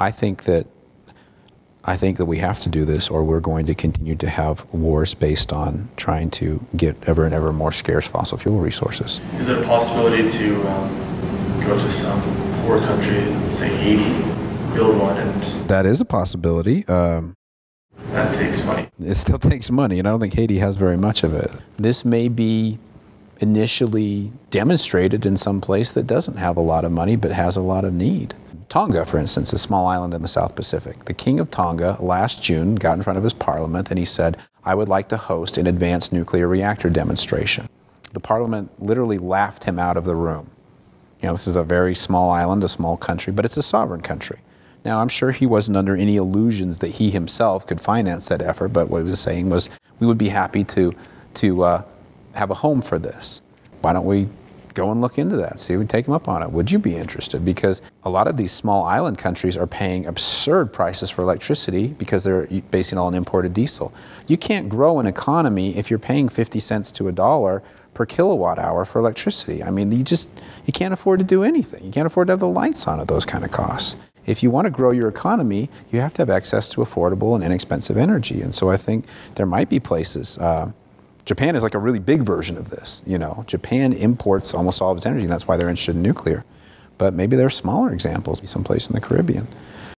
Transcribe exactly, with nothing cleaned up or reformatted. I think that I think that we have to do this, or we're going to continue to have wars based on trying to get ever and ever more scarce fossil fuel resources. Is there a possibility to um, go to some poor country, say Haiti, build one? And that is a possibility. Um, that takes money. It still takes money, and I don't think Haiti has very much of it. This may be initially demonstrated in some place that doesn't have a lot of money but has a lot of need. Tonga, for instance, a small island in the South Pacific. The King of Tonga last June got in front of his parliament and he said, "I would like to host an advanced nuclear reactor demonstration." The parliament literally laughed him out of the room. You know, this is a very small island, a small country, but it's a sovereign country. Now, I'm sure he wasn't under any illusions that he himself could finance that effort, but what he was saying was, we would be happy to, to uh, have a home for this. Why don't we go and look into that, see if we take them up on it. Would you be interested? Because a lot of these small island countries are paying absurd prices for electricity because they're basing it on imported diesel. You can't grow an economy if you're paying fifty cents to a dollar per kilowatt hour for electricity. I mean, you just, you can't afford to do anything. You can't afford to have the lights on at those kind of costs. If you want to grow your economy, you have to have access to affordable and inexpensive energy. And so I think there might be places, uh, Japan is like a really big version of this, you know. Japan imports almost all of its energy, and that's why they're interested in nuclear. But maybe there are smaller examples, someplace in the Caribbean.